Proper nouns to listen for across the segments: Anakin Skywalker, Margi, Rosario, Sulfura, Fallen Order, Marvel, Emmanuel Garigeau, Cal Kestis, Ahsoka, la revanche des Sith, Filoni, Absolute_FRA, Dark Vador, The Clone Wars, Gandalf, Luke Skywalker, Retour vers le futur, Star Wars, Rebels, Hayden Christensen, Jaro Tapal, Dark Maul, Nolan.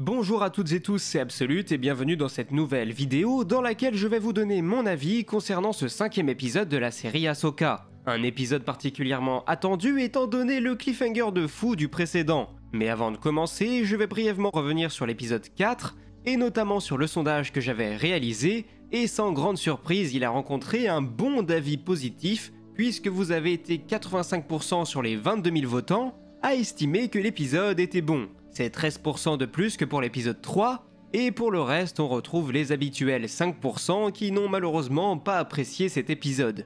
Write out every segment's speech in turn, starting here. Bonjour à toutes et tous, c'est Absolute et bienvenue dans cette nouvelle vidéo dans laquelle je vais vous donner mon avis concernant ce 5e épisode de la série Ahsoka. Un épisode particulièrement attendu étant donné le cliffhanger de fou du précédent. Mais avant de commencer, je vais brièvement revenir sur l'épisode 4 et notamment sur le sondage que j'avais réalisé et sans grande surprise il a rencontré un bond d'avis positif puisque vous avez été 85% sur les 22 000 votants à estimer que l'épisode était bon. C'est 13% de plus que pour l'épisode 3, et pour le reste on retrouve les habituels 5% qui n'ont malheureusement pas apprécié cet épisode.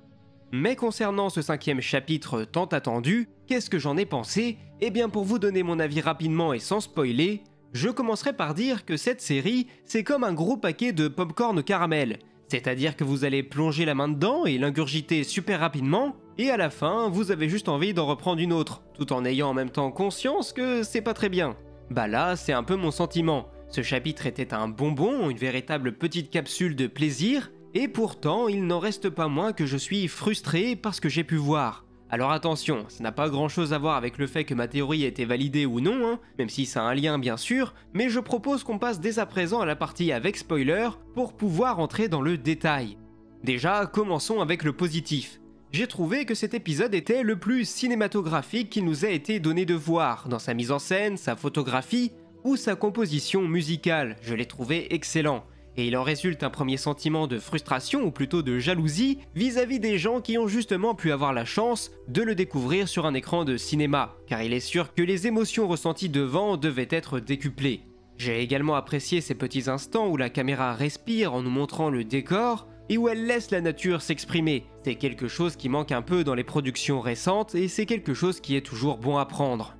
Mais concernant ce 5e chapitre tant attendu, qu'est-ce que j'en ai pensé? Eh bien pour vous donner mon avis rapidement et sans spoiler, je commencerai par dire que cette série c'est comme un gros paquet de popcorn caramel, c'est-à-dire que vous allez plonger la main dedans et l'ingurgiter super rapidement, et à la fin vous avez juste envie d'en reprendre une autre, tout en ayant en même temps conscience que c'est pas très bien. Bah là, c'est un peu mon sentiment. Ce chapitre était un bonbon, une véritable petite capsule de plaisir, et pourtant, il n'en reste pas moins que je suis frustré par ce que j'ai pu voir. Alors attention, ça n'a pas grand chose à voir avec le fait que ma théorie a été validée ou non, hein, même si ça a un lien bien sûr, mais je propose qu'on passe dès à présent à la partie avec spoiler pour pouvoir entrer dans le détail. Déjà, commençons avec le positif. J'ai trouvé que cet épisode était le plus cinématographique qu'il nous a été donné de voir, dans sa mise en scène, sa photographie ou sa composition musicale, je l'ai trouvé excellent. Et il en résulte un premier sentiment de frustration ou plutôt de jalousie vis-à-vis des gens qui ont justement pu avoir la chance de le découvrir sur un écran de cinéma, car il est sûr que les émotions ressenties devant devaient être décuplées. J'ai également apprécié ces petits instants où la caméra respire en nous montrant le décor, et où elle laisse la nature s'exprimer. C'est quelque chose qui manque un peu dans les productions récentes et c'est quelque chose qui est toujours bon à prendre.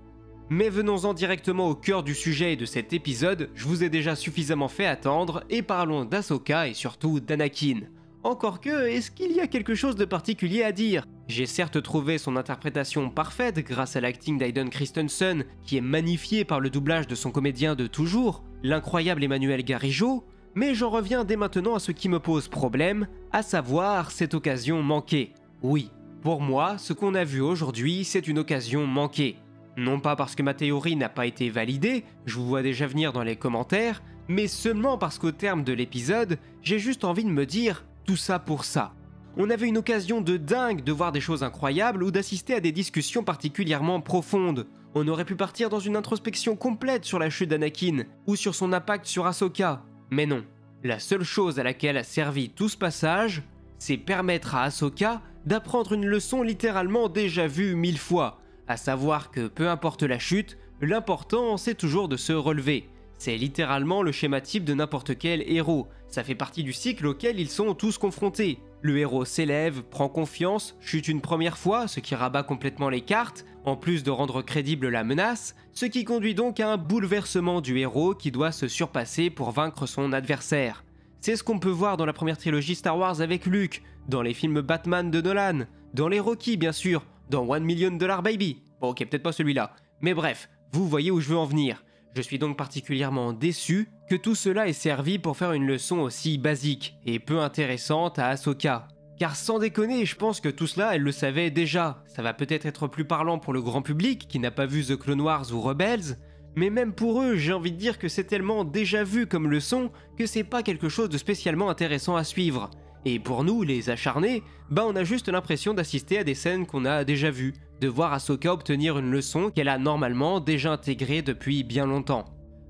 Mais venons-en directement au cœur du sujet de cet épisode, je vous ai déjà suffisamment fait attendre et parlons d'Ahsoka et surtout d'Anakin. Encore que, est-ce qu'il y a quelque chose de particulier à dire? J'ai certes trouvé son interprétation parfaite grâce à l'acting d'Hayden Christensen qui est magnifié par le doublage de son comédien de toujours, l'incroyable Emmanuel Garigeau, mais j'en reviens dès maintenant à ce qui me pose problème, à savoir cette occasion manquée. Oui, pour moi, ce qu'on a vu aujourd'hui, c'est une occasion manquée. Non pas parce que ma théorie n'a pas été validée, je vous vois déjà venir dans les commentaires, mais seulement parce qu'au terme de l'épisode, j'ai juste envie de me dire « tout ça pour ça ». On avait une occasion de dingue de voir des choses incroyables ou d'assister à des discussions particulièrement profondes. On aurait pu partir dans une introspection complète sur la chute d'Anakin, ou sur son impact sur Ahsoka. Mais non, la seule chose à laquelle a servi tout ce passage, c'est permettre à Ahsoka d'apprendre une leçon littéralement déjà vue 1000 fois, à savoir que peu importe la chute, l'important c'est toujours de se relever. C'est littéralement le schéma type de n'importe quel héros, ça fait partie du cycle auquel ils sont tous confrontés. Le héros s'élève, prend confiance, chute une première fois, ce qui rabat complètement les cartes, en plus de rendre crédible la menace, ce qui conduit donc à un bouleversement du héros qui doit se surpasser pour vaincre son adversaire. C'est ce qu'on peut voir dans la première trilogie Star Wars avec Luke, dans les films Batman de Nolan, dans les Rocky bien sûr, dans $1 Million Baby, bon ok peut-être pas celui-là, mais bref, vous voyez où je veux en venir. Je suis donc particulièrement déçu que tout cela ait servi pour faire une leçon aussi basique et peu intéressante à Ahsoka. Car sans déconner, je pense que tout cela, elle le savait déjà. Ça va peut-être être plus parlant pour le grand public qui n'a pas vu The Clone Wars ou Rebels, mais même pour eux, j'ai envie de dire que c'est tellement déjà vu comme leçon que c'est pas quelque chose de spécialement intéressant à suivre. Et pour nous, les acharnés, bah on a juste l'impression d'assister à des scènes qu'on a déjà vues, de voir Ahsoka obtenir une leçon qu'elle a normalement déjà intégrée depuis bien longtemps.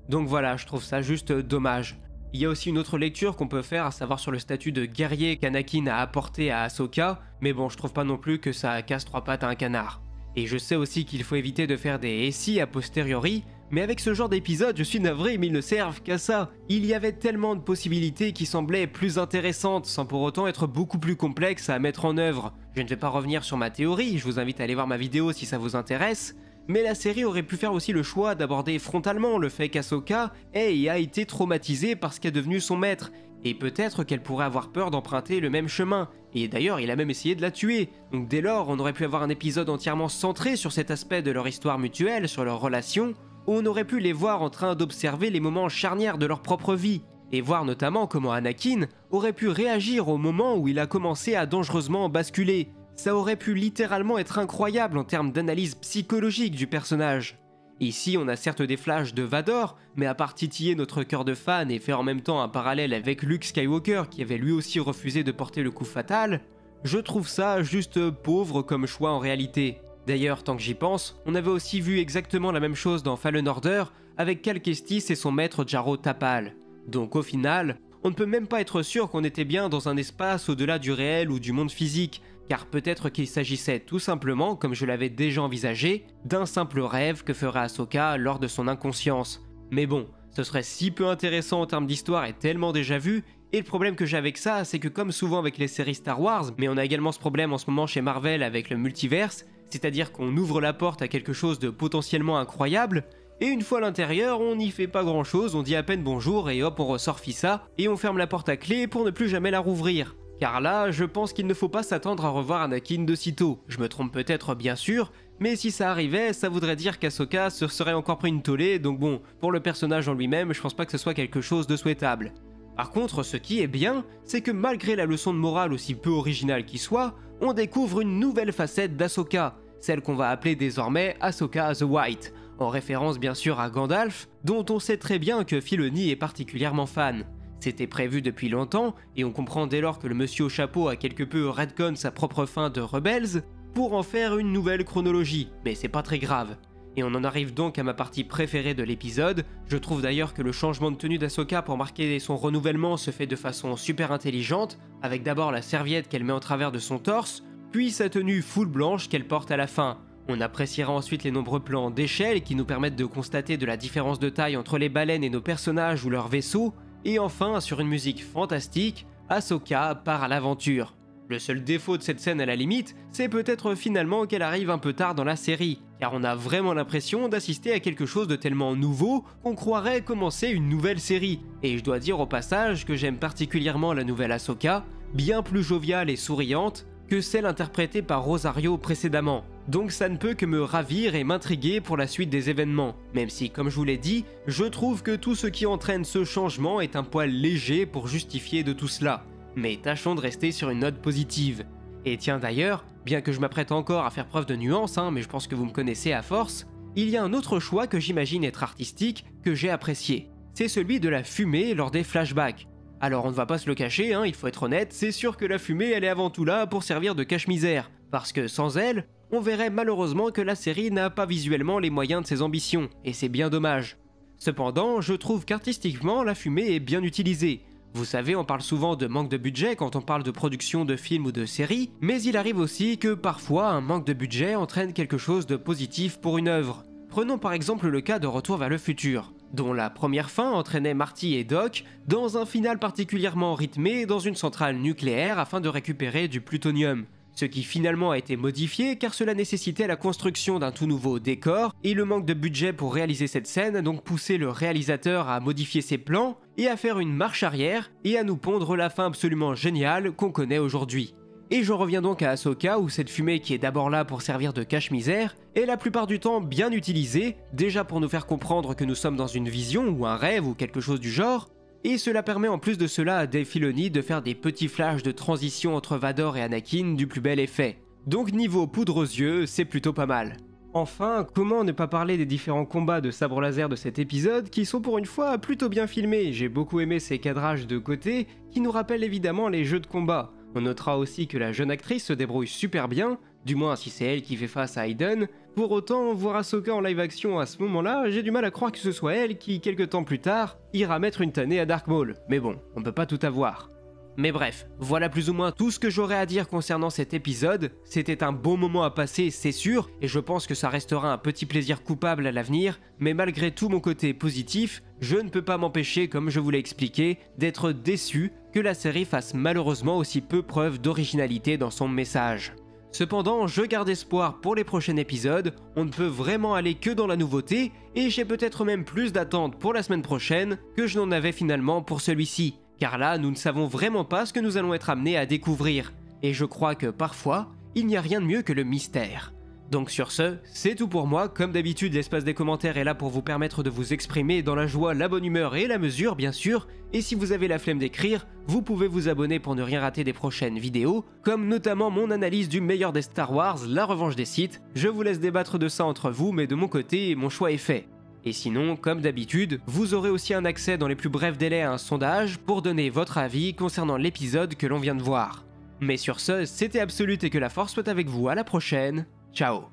Donc voilà, je trouve ça juste dommage. Il y a aussi une autre lecture qu'on peut faire, à savoir sur le statut de guerrier qu'Anakin a apporté à Ahsoka, mais bon, je trouve pas non plus que ça casse trois pattes à un canard. Et je sais aussi qu'il faut éviter de faire des « si » a posteriori, mais avec ce genre d'épisode, je suis navré, mais ils ne servent qu'à ça. Il y avait tellement de possibilités qui semblaient plus intéressantes, sans pour autant être beaucoup plus complexes à mettre en œuvre. Je ne vais pas revenir sur ma théorie, je vous invite à aller voir ma vidéo si ça vous intéresse, mais la série aurait pu faire aussi le choix d'aborder frontalement le fait qu'Ahsoka ait et a été traumatisée par ce qu'est devenu son maître, et peut-être qu'elle pourrait avoir peur d'emprunter le même chemin, et d'ailleurs il a même essayé de la tuer, donc dès lors on aurait pu avoir un épisode entièrement centré sur cet aspect de leur histoire mutuelle, sur leur relation, où on aurait pu les voir en train d'observer les moments charnières de leur propre vie, et voir notamment comment Anakin aurait pu réagir au moment où il a commencé à dangereusement basculer. Ça aurait pu littéralement être incroyable en termes d'analyse psychologique du personnage. Ici, on a certes des flashs de Vador, mais à part titiller notre cœur de fan et faire en même temps un parallèle avec Luke Skywalker qui avait lui aussi refusé de porter le coup fatal, je trouve ça juste pauvre comme choix en réalité. D'ailleurs, tant que j'y pense, on avait aussi vu exactement la même chose dans Fallen Order avec Cal Kestis et son maître Jaro Tapal. Donc au final, on ne peut même pas être sûr qu'on était bien dans un espace au-delà du réel ou du monde physique, car peut-être qu'il s'agissait tout simplement, comme je l'avais déjà envisagé, d'un simple rêve que fera Ahsoka lors de son inconscience. Mais bon, ce serait si peu intéressant en termes d'histoire et tellement déjà vu, et le problème que j'ai avec ça, c'est que comme souvent avec les séries Star Wars, mais on a également ce problème en ce moment chez Marvel avec le multiverse, c'est-à-dire qu'on ouvre la porte à quelque chose de potentiellement incroyable, et une fois à l'intérieur, on n'y fait pas grand chose, on dit à peine bonjour et hop on ressort fissa, et on ferme la porte à clé pour ne plus jamais la rouvrir. Car là, je pense qu'il ne faut pas s'attendre à revoir Anakin de sitôt. Je me trompe peut-être bien sûr, mais si ça arrivait, ça voudrait dire qu'Ahsoka se serait encore pris une tollée, donc bon, pour le personnage en lui-même, je pense pas que ce soit quelque chose de souhaitable. Par contre, ce qui est bien, c'est que malgré la leçon de morale aussi peu originale qu'il soit, on découvre une nouvelle facette d'Ahsoka, celle qu'on va appeler désormais Ahsoka the White, en référence bien sûr à Gandalf, dont on sait très bien que Filoni est particulièrement fan. C'était prévu depuis longtemps, et on comprend dès lors que le monsieur au chapeau a quelque peu redcon sa propre fin de Rebels, pour en faire une nouvelle chronologie, mais c'est pas très grave. Et on en arrive donc à ma partie préférée de l'épisode, je trouve d'ailleurs que le changement de tenue d'Ahsoka pour marquer son renouvellement se fait de façon super intelligente, avec d'abord la serviette qu'elle met en travers de son torse, puis sa tenue full blanche qu'elle porte à la fin. On appréciera ensuite les nombreux plans d'échelle qui nous permettent de constater de la différence de taille entre les baleines et nos personnages ou leurs vaisseaux, et enfin, sur une musique fantastique, Ahsoka part à l'aventure. Le seul défaut de cette scène à la limite, c'est peut-être finalement qu'elle arrive un peu tard dans la série, car on a vraiment l'impression d'assister à quelque chose de tellement nouveau qu'on croirait commencer une nouvelle série. Et je dois dire au passage que j'aime particulièrement la nouvelle Ahsoka, bien plus joviale et souriante que celle interprétée par Rosario précédemment. Donc ça ne peut que me ravir et m'intriguer pour la suite des événements, même si, comme je vous l'ai dit, je trouve que tout ce qui entraîne ce changement est un poil léger pour justifier de tout cela. Mais tâchons de rester sur une note positive. Et tiens d'ailleurs, bien que je m'apprête encore à faire preuve de nuance, mais je pense que vous me connaissez à force, il y a un autre choix que j'imagine être artistique, que j'ai apprécié. C'est celui de la fumée lors des flashbacks. Alors on ne va pas se le cacher, il faut être honnête, c'est sûr que la fumée elle est avant tout là pour servir de cache-misère, parce que sans elle, on verrait malheureusement que la série n'a pas visuellement les moyens de ses ambitions, et c'est bien dommage. Cependant, je trouve qu'artistiquement, la fumée est bien utilisée. Vous savez, on parle souvent de manque de budget quand on parle de production de films ou de séries, mais il arrive aussi que parfois un manque de budget entraîne quelque chose de positif pour une œuvre. Prenons par exemple le cas de Retour vers le futur, dont la première fin entraînait Marty et Doc dans un final particulièrement rythmé dans une centrale nucléaire afin de récupérer du plutonium. Ce qui finalement a été modifié car cela nécessitait la construction d'un tout nouveau décor et le manque de budget pour réaliser cette scène a donc poussé le réalisateur à modifier ses plans et à faire une marche arrière et à nous pondre la fin absolument géniale qu'on connaît aujourd'hui. Et j'en reviens donc à Ahsoka où cette fumée qui est d'abord là pour servir de cache-misère est la plupart du temps bien utilisée, déjà pour nous faire comprendre que nous sommes dans une vision ou un rêve ou quelque chose du genre, et cela permet en plus de cela à Dave Filoni de faire des petits flashs de transition entre Vador et Anakin du plus bel effet. Donc niveau poudre aux yeux, c'est plutôt pas mal. Enfin, comment ne pas parler des différents combats de sabre laser de cet épisode qui sont pour une fois plutôt bien filmés, j'ai beaucoup aimé ces cadrages de côté qui nous rappellent évidemment les jeux de combat. On notera aussi que la jeune actrice se débrouille super bien, du moins si c'est elle qui fait face à Hayden. Pour autant, voir Ahsoka en live action à ce moment-là, j'ai du mal à croire que ce soit elle qui, quelques temps plus tard, ira mettre une tannée à Dark Maul. Mais bon, on peut pas tout avoir. Mais bref, voilà plus ou moins tout ce que j'aurais à dire concernant cet épisode. C'était un bon moment à passer, c'est sûr, et je pense que ça restera un petit plaisir coupable à l'avenir, mais malgré tout mon côté positif, je ne peux pas m'empêcher, comme je vous l'ai expliqué, d'être déçu que la série fasse malheureusement aussi peu preuve d'originalité dans son message. Cependant, je garde espoir pour les prochains épisodes, on ne peut vraiment aller que dans la nouveauté, et j'ai peut-être même plus d'attentes pour la semaine prochaine que je n'en avais finalement pour celui-ci. Car là, nous ne savons vraiment pas ce que nous allons être amenés à découvrir. Et je crois que parfois, il n'y a rien de mieux que le mystère. Donc sur ce, c'est tout pour moi. Comme d'habitude, l'espace des commentaires est là pour vous permettre de vous exprimer dans la joie, la bonne humeur et la mesure, bien sûr. Et si vous avez la flemme d'écrire, vous pouvez vous abonner pour ne rien rater des prochaines vidéos, comme notamment mon analyse du meilleur des Star Wars, la revanche des Sith. Je vous laisse débattre de ça entre vous, mais de mon côté, mon choix est fait. Et sinon, comme d'habitude, vous aurez aussi un accès dans les plus brefs délais à un sondage pour donner votre avis concernant l'épisode que l'on vient de voir. Mais sur ce, c'était Absolute et que la force soit avec vous, à la prochaine, ciao.